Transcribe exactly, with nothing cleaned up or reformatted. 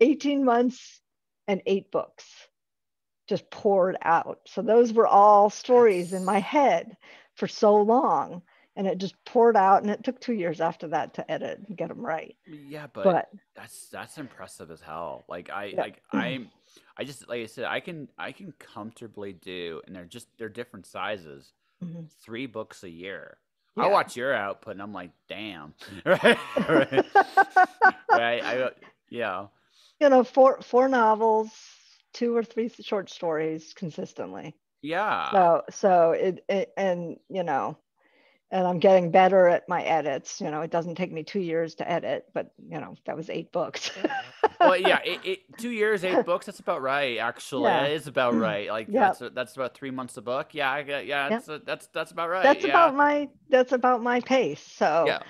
eighteen months and eight books just poured out. So those were all stories in my head for so long, and it just poured out, and it took two years after that to edit and get them right. Yeah, but, but that's that's impressive as hell. Like I yeah. like I'm I just like I said I can I can comfortably do, and they're just they're different sizes, mm-hmm. three books a year. Yeah. I watch your output and I'm like, damn. right? right. right. I yeah. You know, four four novels, two or three short stories consistently. Yeah. So so it, it and you know, and I'm getting better at my edits. You know, it doesn't take me two years to edit, but you know, that was eight books. Well, yeah, it, it, two years, eight books. That's about right, actually. Yeah. That is about right. Like yep. that's that's about three months a book. Yeah, I, yeah, that's yep. a, that's that's about right. That's yeah. about my that's about my pace. So yeah.